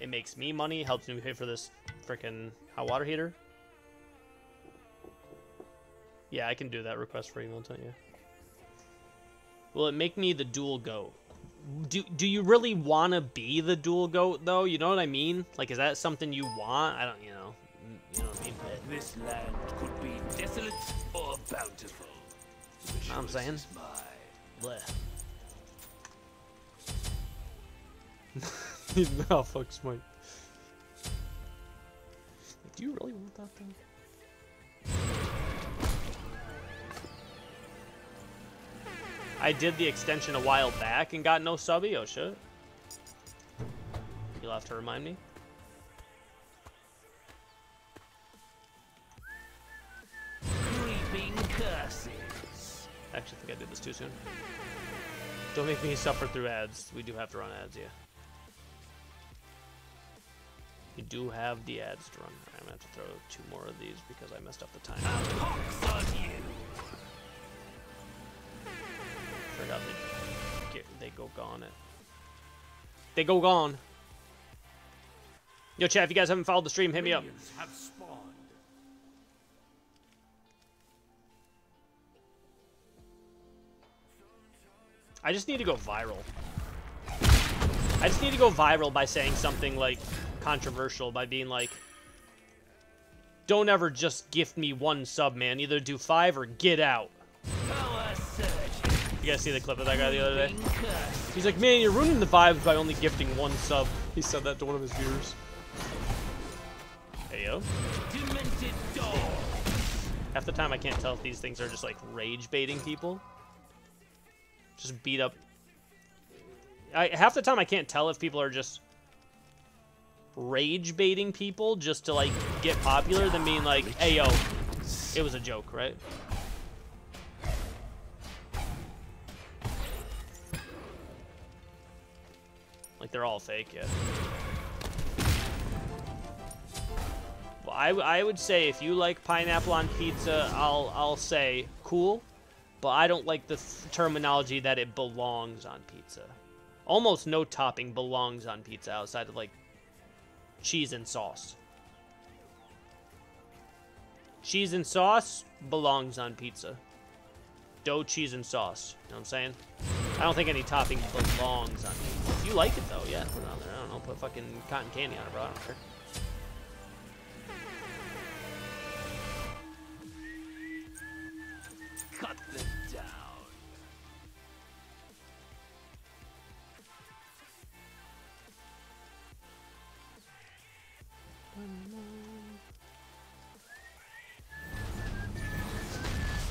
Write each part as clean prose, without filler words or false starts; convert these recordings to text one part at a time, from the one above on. It makes me money, helps me pay for this freaking hot water heater. Yeah, I can do that request for email, don't you? Will it make me the dual goat? Do you really want to be the dual goat though? You know what I mean? Like, is that something you want? I don't, you know what I mean? But this land could be desolate or bountiful. Know what I'm saying? Oh, fuck Smite. Do you really want that thing? I did the extension a while back and got no subby. Oh shit. You'll have to remind me. Creeping curses. I actually think I did this too soon. Don't make me suffer through ads. We do have to run ads, yeah. You do have the ads to run. I'm gonna have to throw 2 more of these because I messed up the time. Forgot they go gone it. They go gone. Yo chat, if you guys haven't followed the stream, hit me up. I just need to go viral. I just need to go viral by saying something like controversial, by being like, don't ever just gift me 1 sub, man. Either do 5 or get out. You guys see the clip of that guy the other day? He's like, man, you're ruining the vibes by only gifting 1 sub. He said that to one of his viewers. Hey, yo. Half the time I can't tell if these things are just like rage baiting people. Just beat up. Half the time I can't tell if people are just rage baiting people just to like get popular, than being like, hey, yo, it was a joke, right? Like, they're all fake, yeah. Well, I would say if you like pineapple on pizza, I'll say cool, but I don't like the terminology that it belongs on pizza. Almost no topping belongs on pizza outside of like cheese and sauce. Cheese and sauce belongs on pizza. Dough, cheese, and sauce. You know what I'm saying? I don't think any topping belongs on pizza. If you like it though, yeah, put it on there. I don't know, put fucking cotton candy on it, bro. I don't care. Cut them down.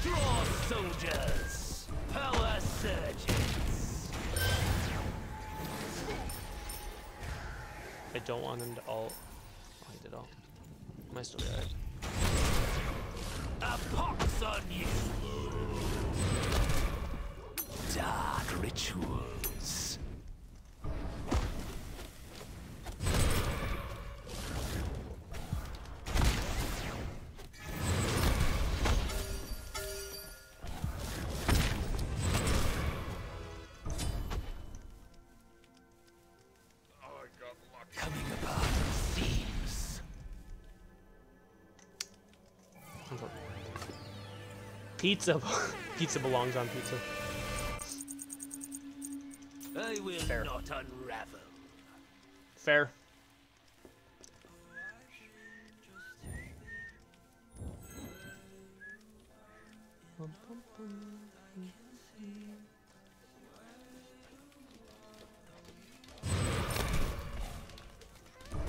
Straw soldiers, power surgeons. I don't want him to ult. Oh, he did ult. Am I still there? A pox on you. Dark rituals. Coming apart seems. Pizza. Pizza belongs on pizza. I will Fair. Not unravel. Fair.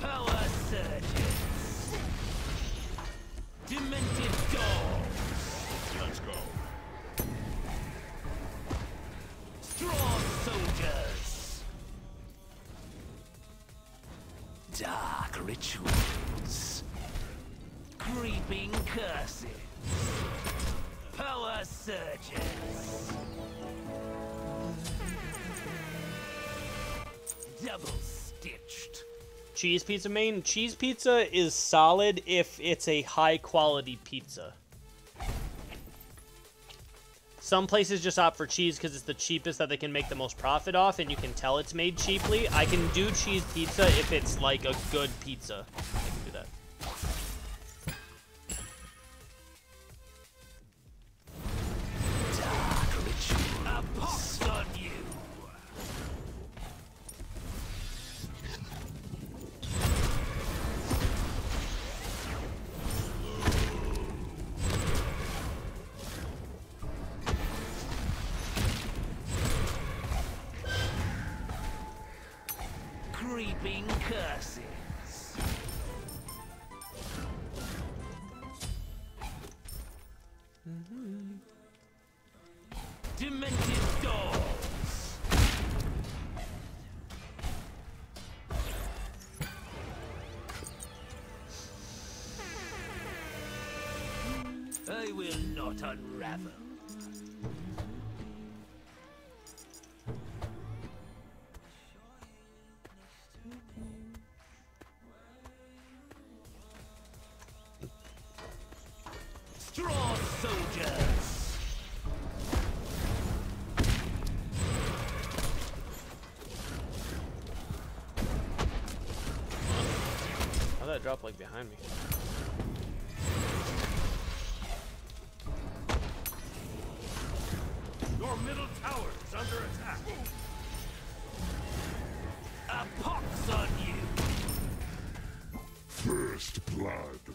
Power surges. Demented dogs. Let's go. Straw soldiers. Dark rituals. Creeping curses. Power surges. Double stitched. Cheese pizza main? Cheese pizza is solid if it's a high quality pizza. Some places just opt for cheese because it's the cheapest that they can make the most profit off, and you can tell it's made cheaply. I can do cheese pizza if it's like a good pizza. I can do that. Unravel. Straw soldiers. How'd that drop like behind me? Demented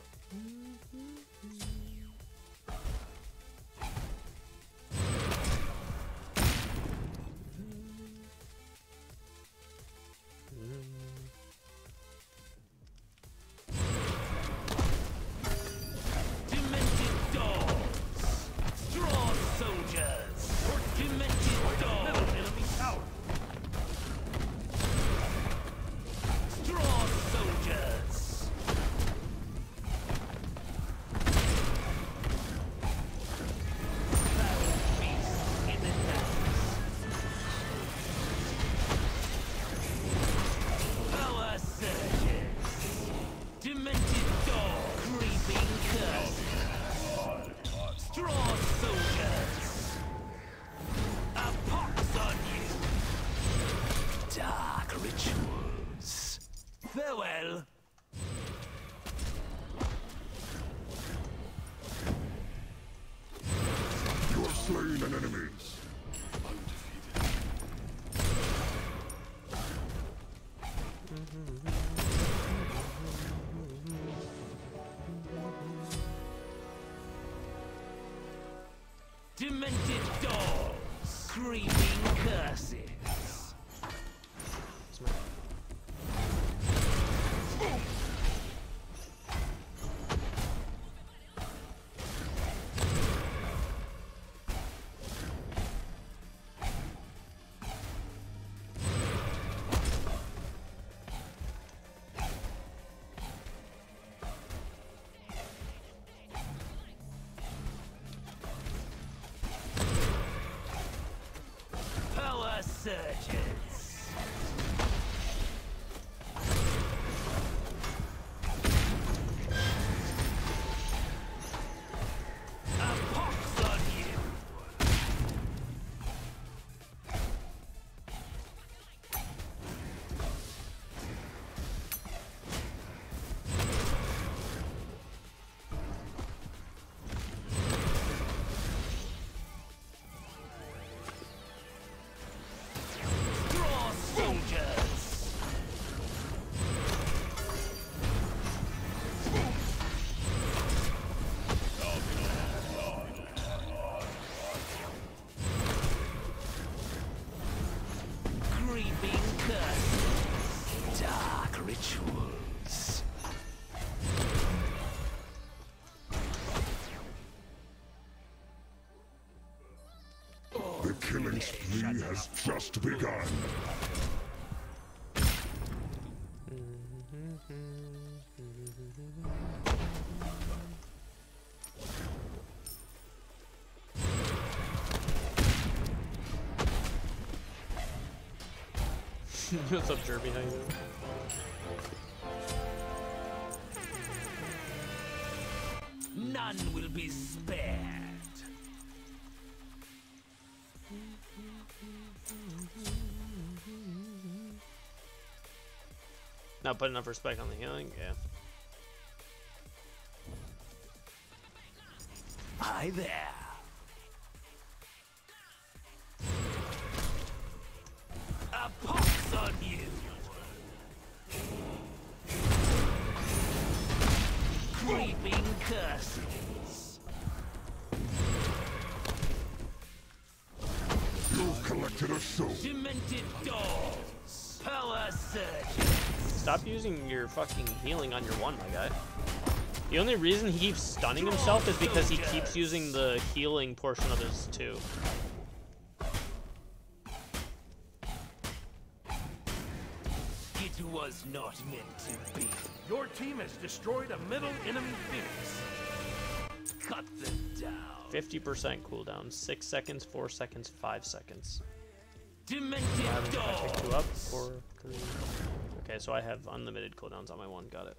dolls, creeping curses. Has just begun. What's up, Jeremy? How you doing? None will be spared. Not put enough respect on the healing? Yeah. Hi there. A pox on you. Creeping curses. You collected a soul. Demented dolls. Power surgeons. Stop using your fucking healing on your one, my guy. The only reason he keeps stunning himself is because he keeps using the healing portion of his too. It was not meant to be. Your team has destroyed a middle enemy phoenix. Cut them down. 50% cooldown. 6 seconds, 4 seconds, 5 seconds. Demented dog. Pick two up. 4, 3. Okay, so I have unlimited cooldowns on my one. Got it.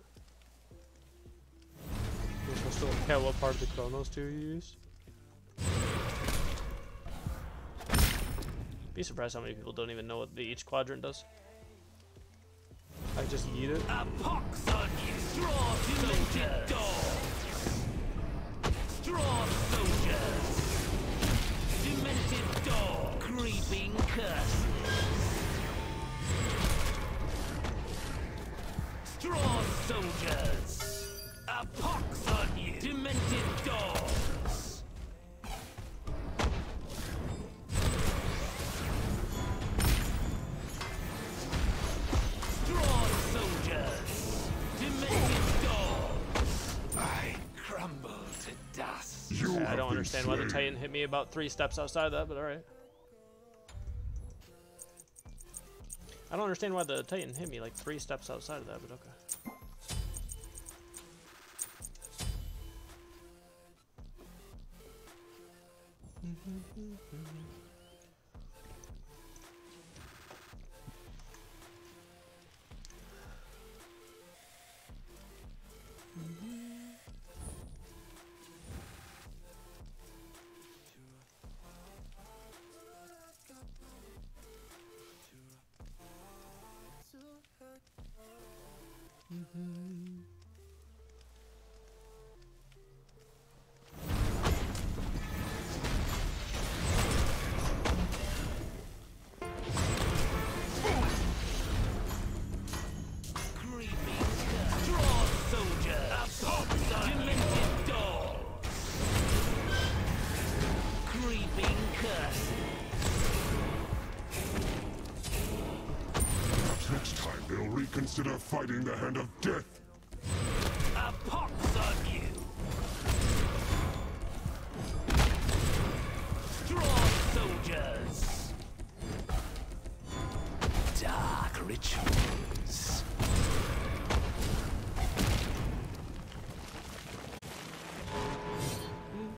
You're supposed to look at what part of the Chronos do you use? Be surprised how many people don't even know what each quadrant does. I just eat it. A pox on you, straw demented dogs. Straw soldiers. Demented dog. Creeping curses. Straw soldiers. A pox on you! Demented dogs! Straw soldiers! Demented dogs! I crumble to dust. I don't understand why the Titan hit me about 3 steps outside of that, but alright. I don't understand why the Titan hit me like 3 steps outside of that, but okay. Consider fighting the hand of death. A pox on you. Straw soldiers. Dark ritual.